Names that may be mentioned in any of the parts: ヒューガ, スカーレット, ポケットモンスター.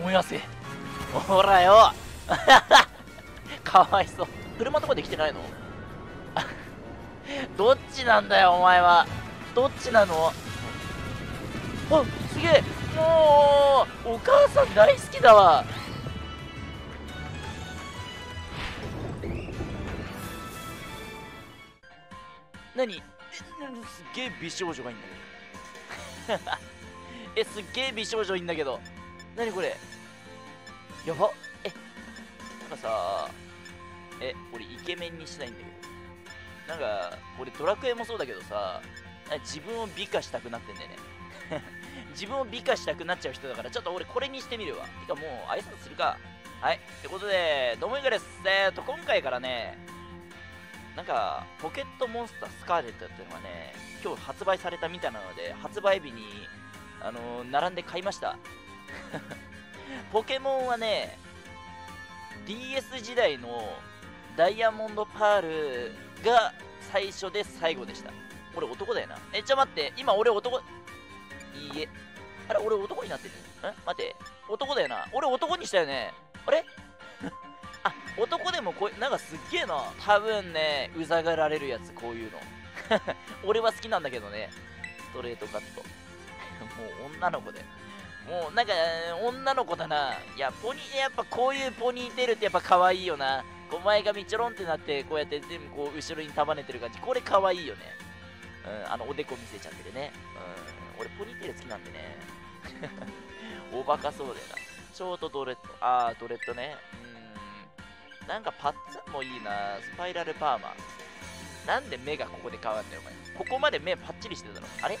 燃やせ。ほらよかわいそう。車とかできてないのどっちなんだよお前は。どっちなの。あ、すげえ。もうお母さん大好きだわ。何すっげえ美少女がいいんだけどえ、すっげえ美少女いいんだけど、何これやば。え、なんかさ、え、俺イケメンにしたいんだけど、なんか俺ドラクエもそうだけどさ、自分を美化したくなってんだよね自分を美化したくなっちゃう人だから、ちょっと俺これにしてみるわ。てかもう挨拶するか。はい、ってことでどうもいかです。今回からね、なんかポケットモンスタースカーレットっていうのがね、今日発売されたみたいなので、発売日に並んで買いましたポケモンはね、 DS 時代のダイヤモンドパールが最初で最後でした。俺男だよな。え、ちょ待って、今俺男。いいえ、あれ俺男になってる。え、待って、男だよな。俺男にしたよね、あれあ、男でもこう、なんかすっげえな。多分ね、うざがられるやつ、こういうの俺は好きなんだけどね。ストレートカットもう女の子で、もうなんか女の子だな。いや、ポニー、やっぱこういうポニーテールってやっぱ可愛いよな。こう前髪ちょろんってなってこうやって全部こう後ろに束ねてる感じ、これ可愛いよね。うん、おでこ見せちゃってるね。うん、俺ポニーテール好きなんでねおバカそうだよな。ショートドレッド、あードレッドね。うん、なんかパッツンもいいな。スパイラルパーマ。なんで目がここで変わんだよお前。ここまで目パッチリしてたの。あれ、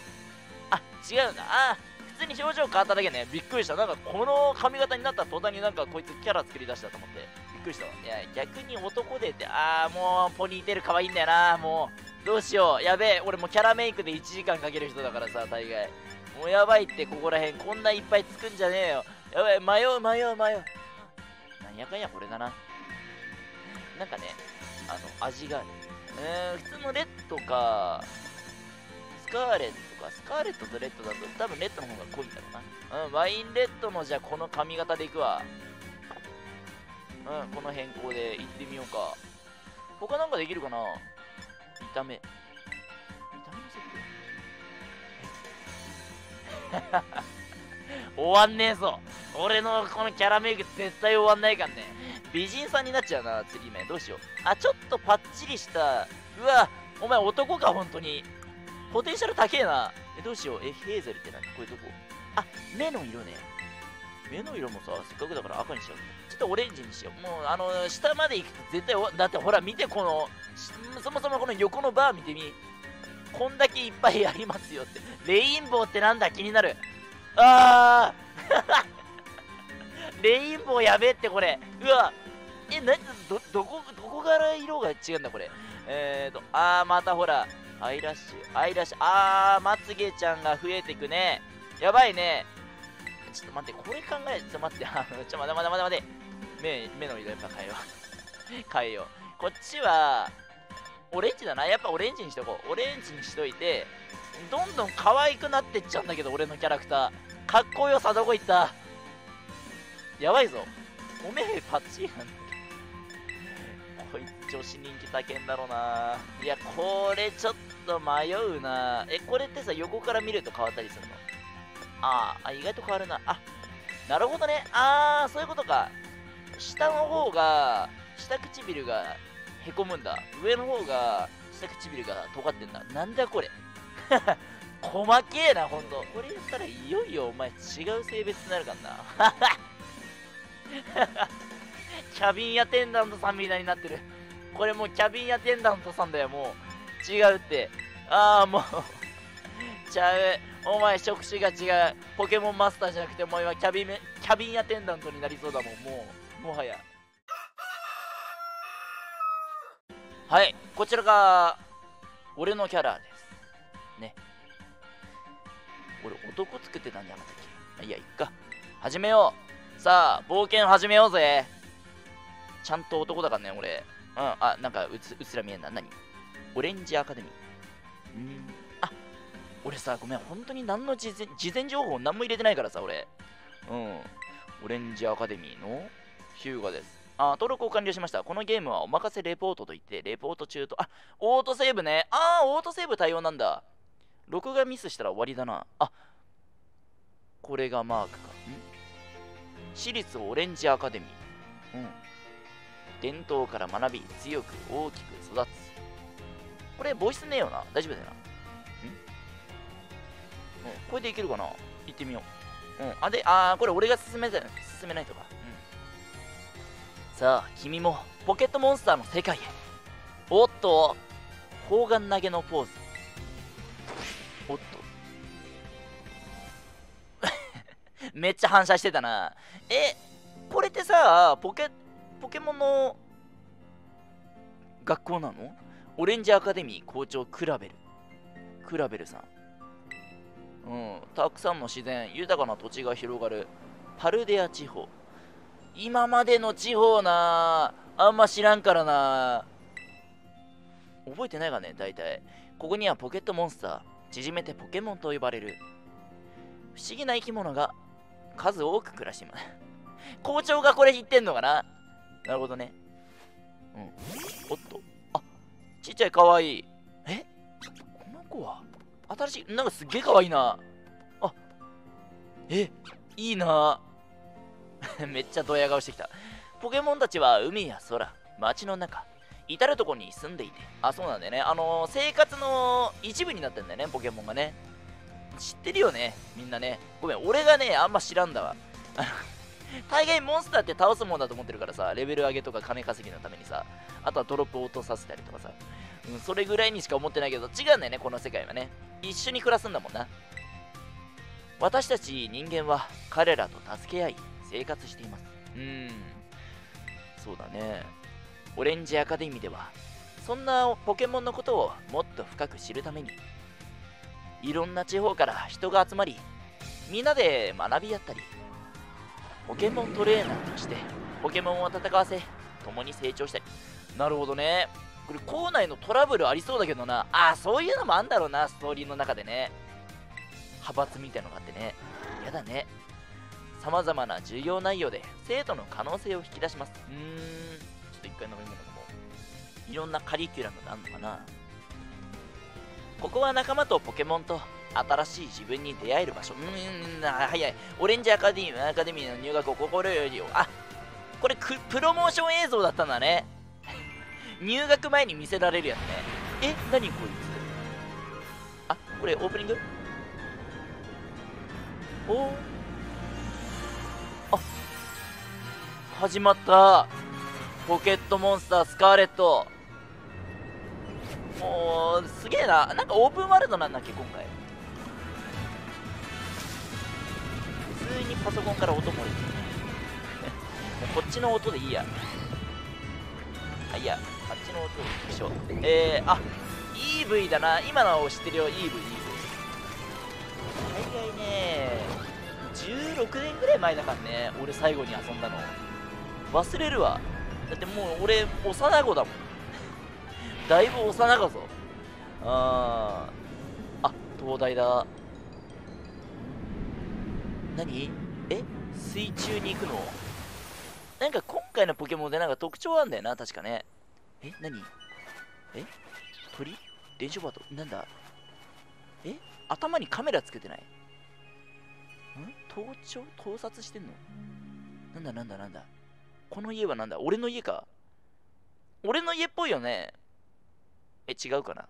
あ、違うな。あ、普通に表情変わっただけね。びっくりした。なんかこの髪型になった途端になんかこいつキャラ作り出したと思って。びっくりした。いや、逆に男でって、あーもうポニーテール可愛いんだよな。もうどうしよう。やべえ。俺もキャラメイクで1時間かける人だからさ、大概。もうやばいって、ここらへんこんないっぱいつくんじゃねえよ。やばい、迷う。なんやかんやこれだな。なんかね、味がある。普通のレッドか、スカーレットか、スカーレットとレッドだと多分レッドの方が濃いんだろうな。うん、ワインレッドの、じゃあこの髪型でいくわ。うん、この変更でいってみようか。他なんかできるかな。見た目。見た目の設定終わんねえぞ。俺のこのキャラメイク絶対終わんないかんね。美人さんになっちゃうな、次め。どうしよう。あ、ちょっとパッチリした。うわ、お前男か、本当に。ポテンシャル高えな。え、どうしよう。え、ヘーゼルって何、これどこ。あ、目の色ね。目の色もさ、せっかくだから赤にしよう。ちょっとオレンジにしよう。もう、下まで行くと絶対、だってほら、見て、この、そもそもこの横のバー見てみ。こんだけいっぱいありますよって。レインボーってなんだ、気になる。あーレインボーやべえって、これ。うわ、え、な、どこから色が違うんだ、これ。あー、またほら。アイラッシュ、あー、まつげちゃんが増えてくね。やばいね。ちょっと待って、これ考え、ちょっと待って、ちょ、待て。目の色やっぱ変えよう。こっちは、オレンジだな。やっぱオレンジにしとこう。オレンジにしといて、どんどん可愛くなってっちゃうんだけど、俺のキャラクター。かっこよさ、どこ行った。やばいぞ。おめえ、パッチリなんだ。こいつ女子人気高いんだろうな。いや、これちょっと迷うな。え、これってさ、横から見ると変わったりするの。あ、意外と変わるな。あ、なるほどね。あー、そういうことか。下の方が、下唇がへこむんだ。上の方が、下唇が尖ってんだ。なんだこれ。細けえな、ほんと。これやったらいよいよお前違う性別になるかんな。キャビンアテンダントさんみたいになってる。これもうキャビンアテンダントさんだよ、もう。違うって。ああ、もう。ちゃう。お前、職種が違う。ポケモンマスターじゃなくて、お前はキャビンアテンダントになりそうだもん、もう。もはや。はい、こちらが、俺のキャラです。ね。俺、男作ってたんじゃなかったっけ。いや、いっか。始めよう。さあ、冒険始めようぜ。ちゃんと男だからね、俺。うん、あ、なんかうっすら見えんな。何オレンジアカデミー。あ、俺さ、ごめん、本当に何の事前情報何も入れてないからさ、俺。オレンジアカデミーのヒューガです。登録を完了しました。このゲームはお任せレポートといって、レポート中と、オートセーブね。オートセーブ対応なんだ。録画ミスしたら終わりだな。これがマークか。私立オレンジアカデミー。伝統から学び、強く大きく育つ。これ、ボイスねえよな。大丈夫だよな。これでいけるかな。行ってみよう。これ俺が進めないとか。さあ、君もポケットモンスターの世界へ。おっと、砲丸投げのポーズ。おっと。めっちゃ反射してたな。これってさ、ポケモンの学校なの？オレンジアカデミー校長クラベルさん。たくさんの自然、豊かな土地が広がるパルデア地方。今までの地方なあんま知らんからな。覚えてないがね、大体。ここにはポケットモンスター、縮めてポケモンと呼ばれる不思議な生き物が数多く暮らしています。校長がこれ言ってんのかな。なるほどね。おっと。ちっちゃいかわいい。この子は新しい。なんかすっげえかわいいな。いいな。めっちゃドヤ顔してきた。ポケモンたちは海や空、街の中、至るとこに住んでいて。そうなんだよね。生活の一部になってんだよね、ポケモンがね。知ってるよね、みんなね。ごめん、俺がね、あんま知らんだわ。大概モンスターって倒すもんだと思ってるからさ、レベル上げとか金稼ぎのためにさ、あとはドロップを落とさせたりとかさ、それぐらいにしか思ってないけど、違うんだよね、この世界はね。一緒に暮らすんだもんな。私たち人間は彼らと助け合い、生活しています。そうだね。オレンジアカデミーでは、そんなポケモンのことをもっと深く知るために、いろんな地方から人が集まり、みんなで学び合ったり、ポケモントレーナーとしてポケモンを戦わせ、共に成長したり。なるほどね。これ校内のトラブルありそうだけどな。そういうのもあんだろうな、ストーリーの中でね。派閥みたいのがあってね。やだね。さまざまな授業内容で生徒の可能性を引き出します。ちょっと一回飲み物飲もう。いろんなカリキュラムがあるのかな。ここは仲間とポケモンと、新しい自分に出会える場所。早い。オレンジアカデミーの入学を心よりよ。これプロモーション映像だったんだね。入学前に見せられるやつね。何こいつ。これオープニング？始まった。ポケットモンスタースカーレット。もう、すげえな。なんかオープンワールドなんだっけ、今回。普通にパソコンから音漏れてるね。こっちの音でいいや。いや、あっちの音でいきましょう。EV だな。今のは知ってるよ、EV。大概ね、16年ぐらい前だからね、俺最後に遊んだの。忘れるわ。だってもう俺、幼子だもん。だいぶ幼子ぞ。灯台だ。何？水中に行くの？なんか今回のポケモンでなんか特徴あんだよな、確かね。何？鳥？電書バト？なんだ？頭にカメラつけてない？盗撮してんの？なんだこの家はなんだ？俺の家か。俺の家っぽいよね。違うかな。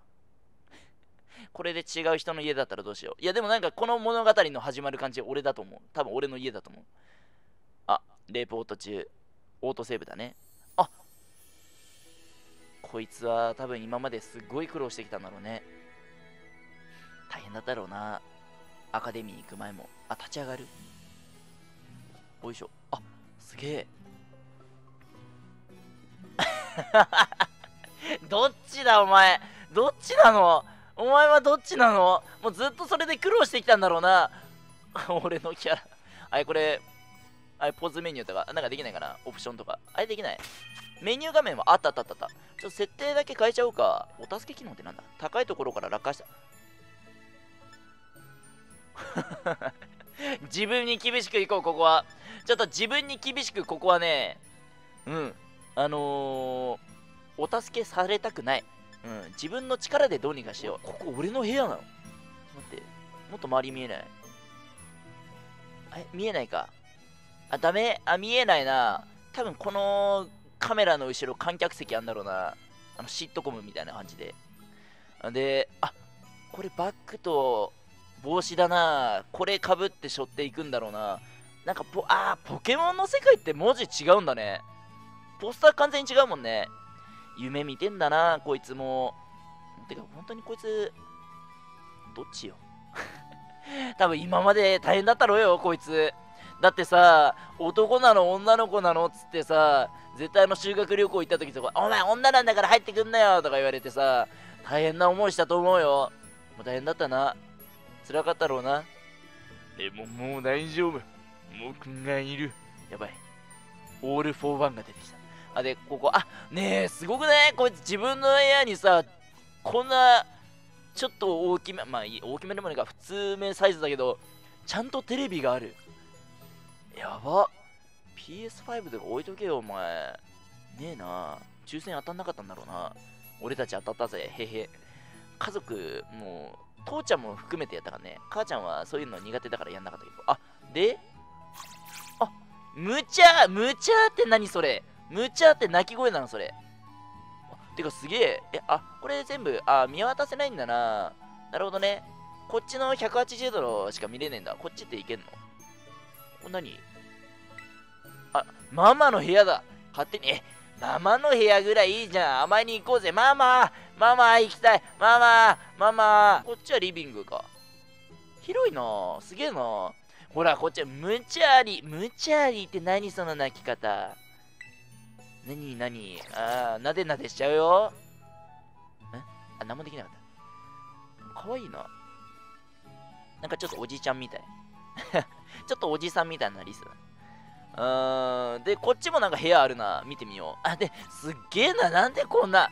これで違う人の家だったらどうしよう。いやでもなんかこの物語の始まる感じ、俺だと思う。多分俺の家だと思う。レポート中。オートセーブだね。こいつは多分今まですっごい苦労してきたんだろうね。大変だったろうな。アカデミー行く前も。立ち上がる。おいしょ。すげえ。どっちだお前。どっちなのお前は。どっちなの。もうずっとそれで苦労してきたんだろうな。俺のキャラ。これ、ポーズメニューとか、なんかできないかな。オプションとか。できない。メニュー画面はあった。ちょっと設定だけ変えちゃおうか。お助け機能ってなんだ。高いところから落下した。自分に厳しくいこう、ここは。ちょっと自分に厳しく、ここはね、うん、お助けされたくない。うん、自分の力でどうにかしよう。ここ俺の部屋なの？待って、もっと周り見えない。え、見えないか。あ、ダメ。あ、見えないな。多分このカメラの後ろ観客席あんだろうな。シットコムみたいな感じで。で、あ、これバッグと帽子だな。これかぶって背負っていくんだろうな。なんかポケモンの世界って文字違うんだね。ポスター完全に違うもんね。夢見てんだな、こいつも。てか、本当にこいつ、どっちよ。多分今まで大変だったろうよ、こいつ。だってさ、男なの女の子なのっつってさ、絶対修学旅行行った時とか、お前女なんだから入ってくんなよとか言われてさ、大変な思いしたと思うよ。もう大変だったな。辛かったろうな。でももう大丈夫。僕がいる。やばい。オールフォーワンが出てきた。あ、で、ここ、あ、ねえ、すごくね、こいつ自分の部屋にさ、こんな、ちょっと大きめ、まあ大きめでもないか、普通めサイズだけど、ちゃんとテレビがある。やば。PS5 とか置いとけよ、お前。ねえな。抽選当たんなかったんだろうな。俺たち当たったぜ、へへ。家族、もう、父ちゃんも含めてやったからね。母ちゃんはそういうの苦手だからやんなかったけど。あ、で、あ、むちゃって何それ。むちゃって鳴き声なのそれ。てかすげえ。え、あ、これ全部、あ、見渡せないんだな。なるほどね。こっちの180度のしか見れねえんだ。こっちっていけんの？これ何？あ、ママの部屋だ。勝手に。え、ママの部屋ぐらいいいじゃん。甘えに行こうぜ。ママ行きたい。ママ。こっちはリビングか。広いな。すげえな。ほら、こっちはむちゃりって何その鳴き方。なにああ、なでなでしちゃうよ。え、あ、なんもできなかった。かわいいな。なんかちょっとおじちゃんみたい。ちょっとおじさんみたいなリスだ。で、こっちもなんか部屋あるな。見てみよう。あ、で、すっげえな。なんでこんな。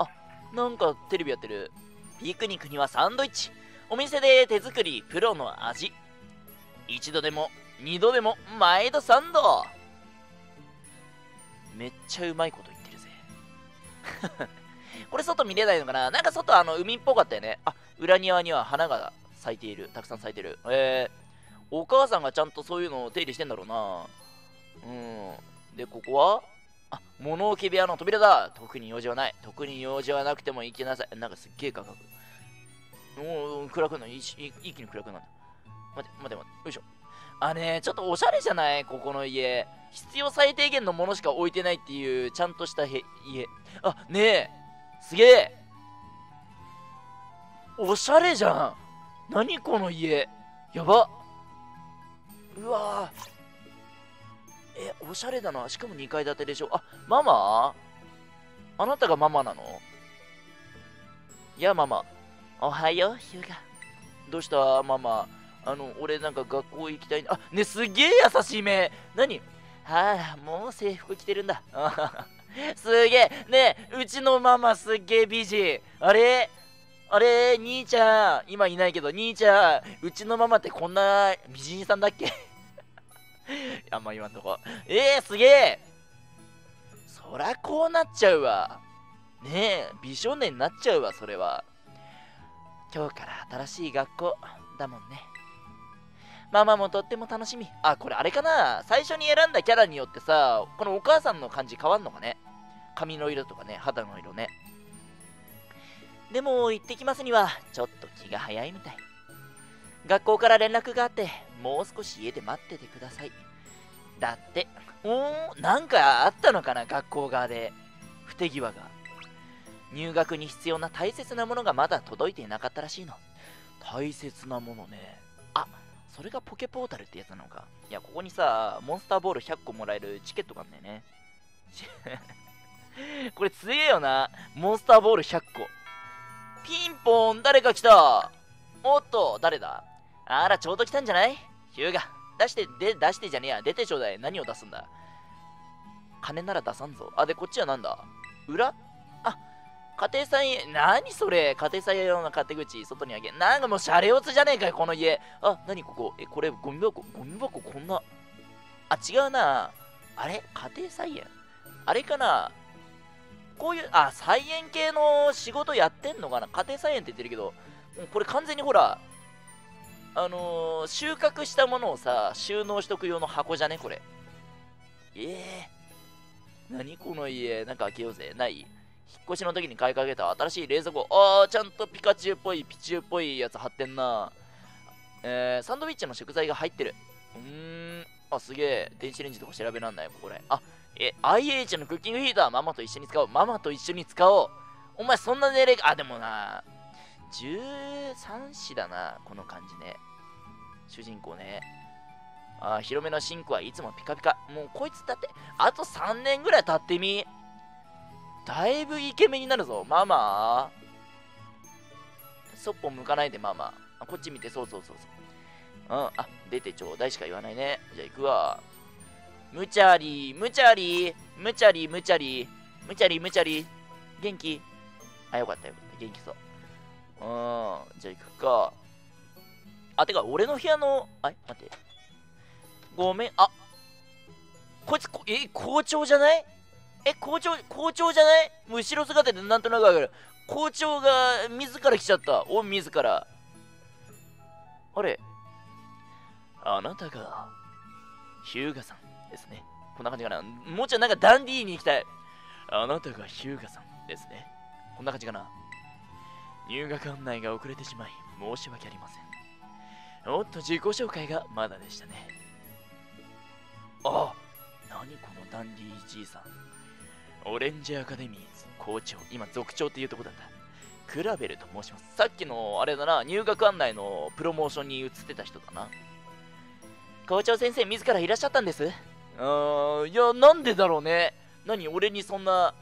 あ、なんかテレビやってる。ピクニックにはサンドイッチ。お店で手作り、プロの味。一度でも、二度でも、毎度三度。めっちゃうまいこと言ってるぜ。これ外見れないのかな。なんか外海っぽかったよね。あ、裏庭には花が咲いている。たくさん咲いてる。お母さんがちゃんとそういうのを手入れしてんだろうな。うん。で、ここはあ、物置部屋の扉だ。特に用事はない。特に用事はなくても行きなさい。なんかすっげえ価格。おー、暗くなる。一気に暗くなる。待って。よいしょ。あ、ね、ちょっとおしゃれじゃない？ここの家。必要最低限のものしか置いてないっていう、ちゃんとした家。あ、ねえ。すげえ。おしゃれじゃん。何この家。やば。うわぁ。え、おしゃれだな。しかも2階建てでしょ。あ、ママ？あなたがママなの？いや、ママ。おはよう、ヒューガ。どうした、ママ。俺なんか学校行きたいな。あ、ね、すげえ優しい目。何？はあ、もう制服着てるんだ。すげえ。ねえ、うちのママすっげえ美人。あれ、兄ちゃん。今いないけど、兄ちゃん。うちのママってこんな美人さんだっけ？あんま言わんとこ。すげえ。そらこうなっちゃうわ。ねえ、美少年になっちゃうわ、それは。今日から新しい学校だもんね。ママもとっても楽しみ。あ、これあれかな。最初に選んだキャラによってさ、このお母さんの感じ変わんのかね。髪の色とかね、肌の色ね。でも、行ってきますには、ちょっと気が早いみたい。学校から連絡があって、もう少し家で待っててください。だって、なんかあったのかな、学校側で。不手際が。入学に必要な大切なものがまだ届いていなかったらしいの。大切なものね。あ、それがポケポータルってやつなのか。いや、ここにさ、モンスターボール100個もらえるチケットがあんだよね。これ強えよな。モンスターボール100個。ピンポン、誰か来た。おっと、誰だ。あら、ちょうど来たんじゃない？ヒューガ、出してじゃねえや。出てちょうだい。何を出すんだ。金なら出さんぞ。あ、で、こっちはなんだ。裏？あ、家庭菜園、何それ、家庭菜園用の勝手口、外にあげ、なんかもうシャレオツじゃねえかよ、この家。あ、何ここ、え、これゴミ箱、ゴミ箱こんな、あ、違うな。あれ家庭菜園あれかな、こういう、あ、菜園系の仕事やってんのかな、家庭菜園って言ってるけど、これ完全にほら、収穫したものをさ、収納しとく用の箱じゃね、これ。何この家、なんか開けようぜ、ない。引っ越しの時に買いかけた新しい冷蔵庫。あー、ちゃんとピカチュウっぽい、ピチュウっぽいやつ貼ってんな。サンドイッチの食材が入ってる。あ、すげえ。電子レンジとか調べらんないもん、これ。あ、IH のクッキングヒーター。ママと一緒に使おう。ママと一緒に使おう。お前、そんな年齢が、あ、でもな、13子だな、この感じね。主人公ね。あ、広めのシンクはいつもピカピカ。もうこいつだって、あと3年ぐらい経ってみ。だいぶイケメンになるぞ、ママ。そっぽ向かないで、ママ。あ、こっち見て、そうそうそうそう。うん、あ、出てちょうだいしか言わないね。じゃあ行くわ。むちゃり、むちゃり、むちゃり、むちゃり、むちゃり、むちゃり。元気？あ、よかったよかった。元気そう。じゃあ行くか。あ、てか、俺の部屋の、あれ待って。ごめん、あ、こいつ、校長じゃない？校長じゃない？後ろ姿でなんとなくわかる。校長が自ら来ちゃった。お、自ら。あれ？あなたが、ヒューガさんですね。こんな感じかな。もうちょいなんかダンディーに行きたい。あなたがヒューガさんですね。こんな感じかな。入学案内が遅れてしまい、申し訳ありません。おっと、自己紹介がまだでしたね。あ、何このダンディーじいさん。オレンジアカデミーズ校長、今族長っていうとこだった。クラベルと申します。さっきのあれだな、入学案内のプロモーションに移ってた人だな。校長先生自らいらっしゃったんです。いや、なんでだろうね。何、俺にそんな、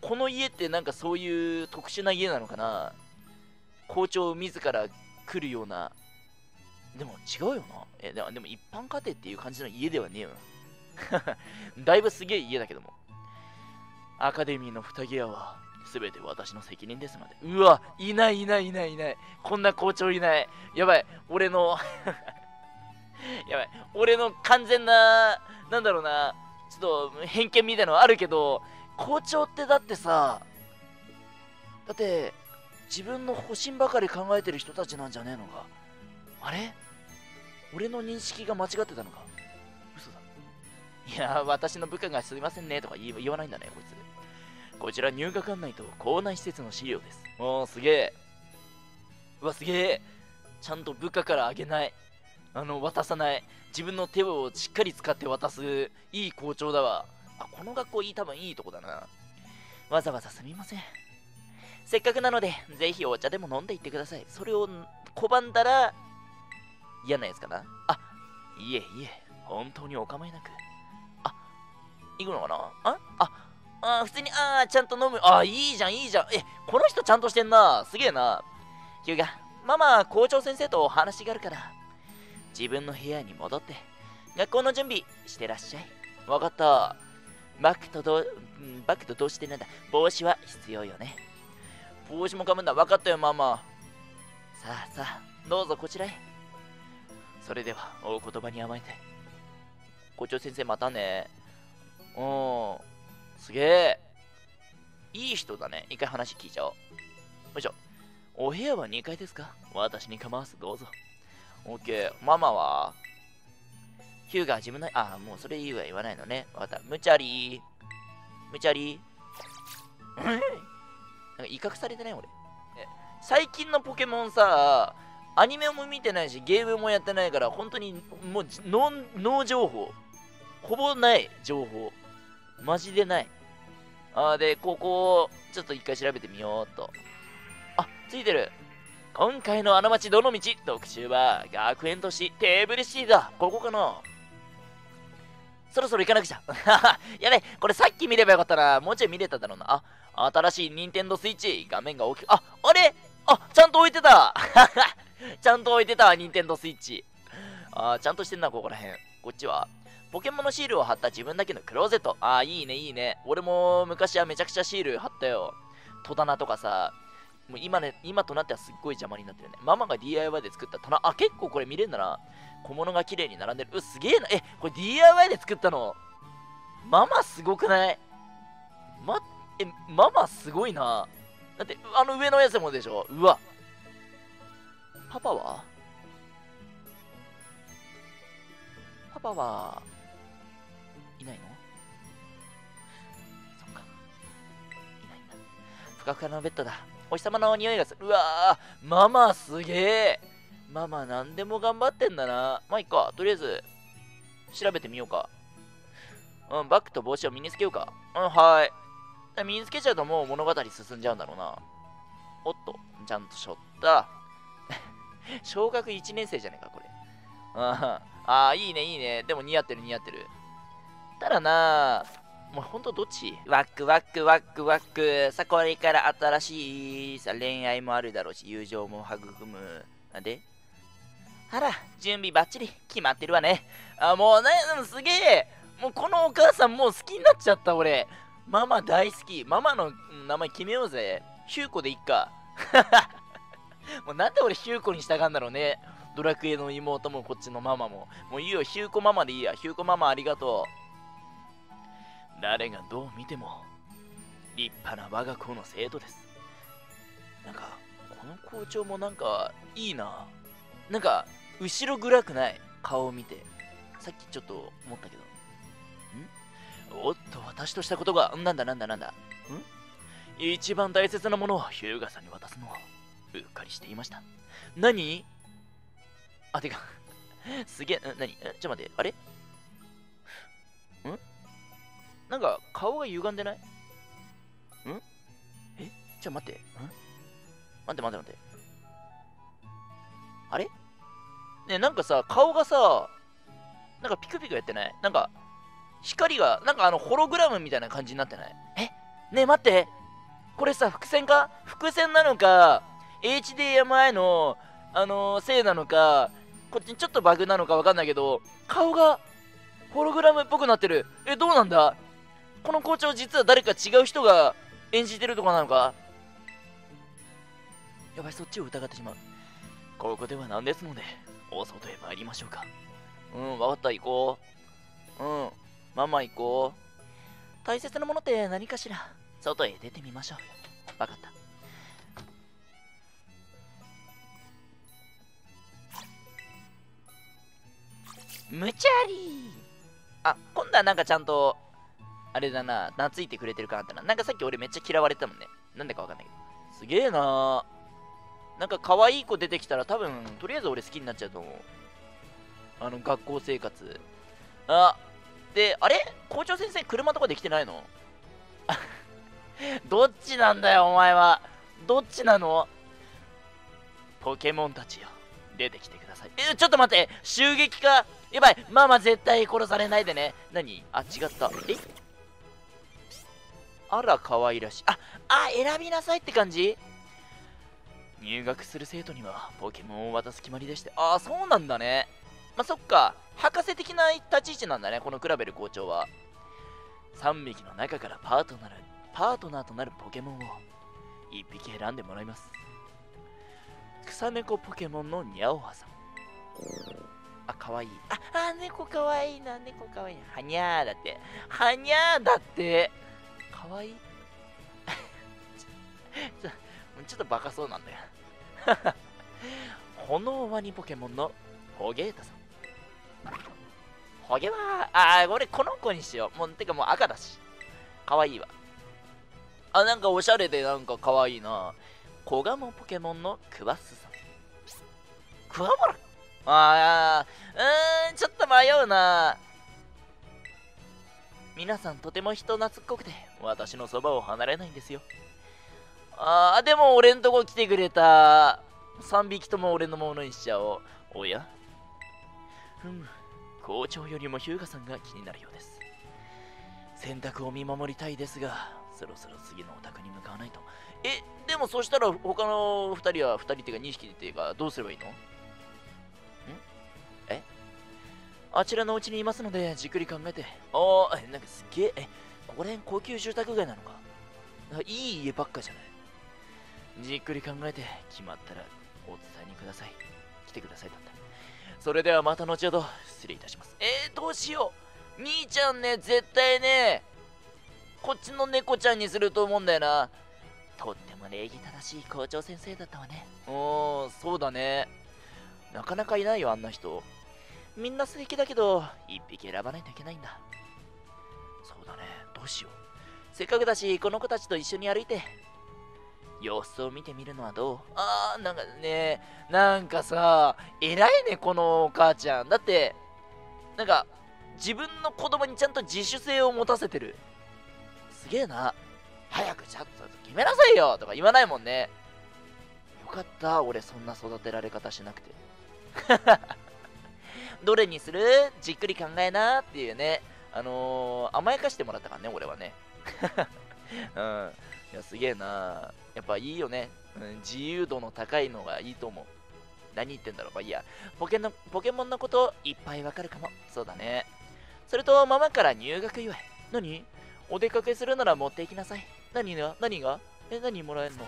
この家ってなんかそういう特殊な家なのかな。校長自ら来るような。でも違うよな。でも一般家庭っていう感じの家ではねえよな。だいぶすげえ家だけども。アカデミーの二部屋は全て私の責任ですので。うわ、いないいないいないいない。こんな校長いない。やばい、俺の。やばい、俺の完全な、なんだろうな、ちょっと偏見みたいなのあるけど、校長ってだってさ、だって自分の保身ばかり考えてる人たちなんじゃねえのか。あれ？俺の認識が間違ってたのか。嘘だ。いや、私の部下がすいませんねとか言わないんだね、こいつ。こちら入学案内と校内施設の資料です。おー、すげえ。うわ、すげえ。ちゃんと部下からあげない。渡さない。自分の手をしっかり使って渡す。いい校長だわ。あ、この学校いい、多分いいとこだな。わざわざすみません。せっかくなので、ぜひお茶でも飲んでいってください。それを拒んだら、嫌なやつかな。あ、いえいえ、本当にお構いなく。あ、行くのかな。あ、普通に、ちゃんと飲む。あ、いいじゃん、いいじゃん。この人ちゃんとしてんな。すげえな。ヒューガ、ママ、校長先生とお話があるから、自分の部屋に戻って、学校の準備してらっしゃい。わかった。バッグとどうしてなんだ。帽子は必要よね。帽子もかぶんだ。わかったよ、ママ。さあさあ、どうぞこちらへ。それでは、お言葉に甘えて。校長先生、またね。すげえ。いい人だね。一回話聞いちゃおう。よいしょ。お部屋は2階ですか？私に構わずどうぞ。オッケー。ママはヒューガ、自分の、あ、もうそれ言うは言わないのね。わかった。むちゃりー。むちゃりー。なんか威嚇されてない俺。最近のポケモンさ、アニメも見てないし、ゲームもやってないから、本当に、もう、ノー情報。ほぼない情報。マジでない。で、ここを、ちょっと一回調べてみようっと。あ、ついてる。今回のあの街どの道特集は、学園都市テーブルシティだ。ここかな。そろそろ行かなくちゃ。やべ、これさっき見ればよかったな。もうちょい見れただろうな。あ、新しいニンテンドースイッチ。画面が大きく。あ、あれ？あ、ちゃんと置いてた。ちゃんと置いてた、ニンテンドースイッチ。ちゃんとしてんな、ここらへん。こっちはポケモンのシールを貼った自分だけのクローゼット。ああ、いいね、いいね。俺も昔はめちゃくちゃシール貼ったよ。戸棚とかさ、もう今ね、今となってはすっごい邪魔になってるね。ママが DIY で作った棚。あ、結構これ見れるんだな。小物が綺麗に並んでる。うっ、すげえな。え、これ DIY で作ったの？ママすごくない？ママすごいな。だって、あの上のやつもでしょ。うわ。パパは？パパはいないの？そっか。いないんだ。ふかふかのベッドだ。お日様の匂いがする。うわー、ママすげえ。ママなんでも頑張ってんだな。まあいっか、とりあえず調べてみようか。うん、バッグと帽子を身につけようか。うん、はーい。身につけちゃうともう物語進んじゃうんだろうな。おっと、ちゃんとしょった。小学1年生じゃねえか、これ。ああ、いいね、いいね。でも似合ってる、似合ってる。ただなぁ、もうほんとどっち？ワックワックワックワック。さ、これから新しい。さ、恋愛もあるだろうし、友情も育む。なんで？あら、準備ばっちり決まってるわね。あ、もうね、すげえ。もうこのお母さんもう好きになっちゃった、俺。ママ大好き。ママの名前決めようぜ。ヒューコでいっか。もうなんで俺ヒューコにしたがんだろうね。ドラクエの妹もこっちのママも。もういいよ、ヒューコママでいいや。ヒューコママありがとう。誰がどう見ても、立派な我が子の生徒です。なんか、この校長もなんか、いいな。なんか、後ろ暗くない。顔を見て。さっきちょっと思ったけど。おっと、私としたことが、なんだなんだなんだ。ん？一番大切なものをヒューガさんに渡すのをうっかりしていました。何？あ、てか、すげえ、何？ちょっと待って、あれ？ん？なんか、顔が歪んでない？ん？え？ちょっと待って、ん？待って。あれ？ねえ、なんかさ、顔がさ、なんかピクピクやってない？なんか、光が、なんかホログラムみたいな感じになってない？え？ねえ、待って。これさ、伏線か？伏線なのか、HDMI の、せいなのか、こっちちょっとバグなのかわかんないけど、顔が、ホログラムっぽくなってる。え、どうなんだ？この校長実は誰か違う人が演じてるとかなのか？やばい、そっちを疑ってしまう。ここでは何ですので、お外へ参りましょうか。うん、わかった、行こう。うん。ママ行こう。大切なものって何かしら。外へ出てみましょう。わかった。むちゃりー。あ、今度はなんかちゃんと、あれだな、懐いてくれてるかなってな。なんかさっき俺めっちゃ嫌われてたもんね。なんでかわかんないけど。すげえなー。なんか可愛い子出てきたら多分、とりあえず俺好きになっちゃうと思う。学校生活。あ、で、あれ？校長先生、車とかできてないの？どっちなんだよ、お前は。どっちなの？ポケモンたちよ、出てきてください。え、ちょっと待って、襲撃か？やばい、ママ絶対殺されないでね。何？あ、違った。え？あら、可愛らしい。あ、選びなさいって感じ？入学する生徒にはポケモンを渡す決まりでして。あ、そうなんだね。まあ、そっか。博士的な立ち位置なんだね、このクラベル校長は。3匹の中からパートナーとなるポケモンを1匹選んでもらいます。草猫ポケモンのニャオハさん。あ、かわいい。あ、猫かわいいな、猫かわいい。はにゃーだって。はにゃーだって。かわいい。ちょっとバカそうなんだよ。炎ワニポケモンのホゲータさん。ホゲは、俺この子にしよう。もう、てかもう赤だし。かわいいわ。あ、なんかおしゃれでなんかかわいいな。コガモポケモンのクワッスさん。クワモラ？ちょっと迷うな。皆さんとても人懐っこくて、私のそばを離れないんですよ。あー、でも俺んとこ来てくれた。3匹とも俺のものにしちゃおう。おや？校長よりもヒューガさんが気になるようです。洗濯を見守りたいですが、そろそろ次のお宅に向かわないと。え、でもそしたら他の2人は2人っていうか2匹っていうかどうすればいいの？ん？え？あちらのお家にいますので、じっくり考えて。ああ、なんかすげえ。ここら辺高級住宅街なのか。いい家ばっかじゃない。じっくり考えて、決まったらお伝えにください。来てくださいだった。それではまた後ほど、失礼いたします。どうしよう。兄ちゃんね、絶対ね、こっちの猫ちゃんにすると思うんだよな。とっても礼儀正しい校長先生だったわね。おー、そうだね。なかなかいないよ、あんな人。みんな素敵だけど、一匹選ばないといけないんだ。そうだね、どうしよう。せっかくだし、この子たちと一緒に歩いて、様子を見てみるのはどう？あー、なんかね、なんかさ、偉いね、このお母ちゃん。だって、なんか、自分の子供にちゃんと自主性を持たせてる。すげえな。早くちゃんと決めなさいよとか言わないもんね。よかった、俺そんな育てられ方しなくて。どれにする？じっくり考えなっていうね。甘やかしてもらったからね、俺はね。うん。いや、すげえな。やっぱいいよね、うん。自由度の高いのがいいと思う。何言ってんだろう。まあいいや。ポケモンのこといっぱいわかるかも。そうだね。それと、ママから入学祝い。何？お出かけするなら持っていきなさい。何が？何が？何もらえるの？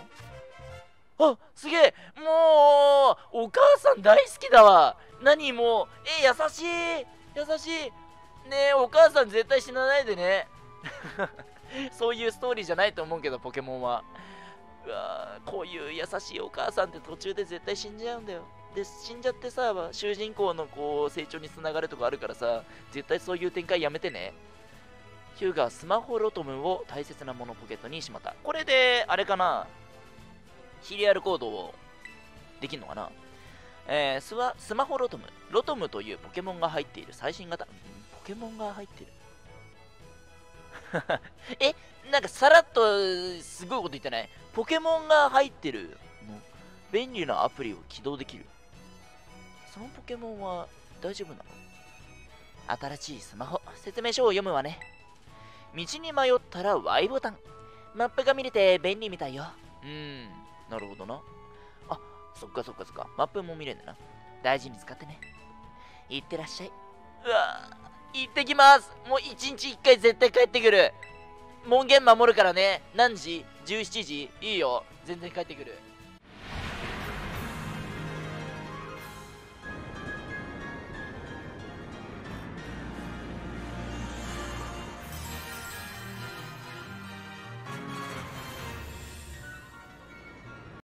あ、すげえ。もう、お母さん大好きだわ。何もう、優しい。優しい。ねえ、お母さん絶対死なないでね。そういうストーリーじゃないと思うけど、ポケモンは。うわー、こういう優しいお母さんって途中で絶対死んじゃうんだよ。で、死んじゃってさ、主人公のこう成長につながるとかあるからさ、絶対そういう展開やめてね。ヒューがスマホロトムを大切なものポケットにしまった。これで、あれかな、シリアルコードをできるのかな。スマホロトム。ロトムというポケモンが入っている最新型。ポケモンが入ってる。なんかさらっとすごいこと言ってない？ポケモンが入ってるの。便利なアプリを起動できる。そのポケモンは大丈夫なの？新しいスマホ。説明書を読むわね。道に迷ったら Y ボタン。マップが見れて便利みたいよ。なるほどな。あ、そっかそっかそっか。マップも見れんだな。大事に使ってね。いってらっしゃい。うわぁ、行ってきます。もう一日一回絶対帰ってくる。門限守るからね。何時？ 17 時。いいよ。全然帰ってくる。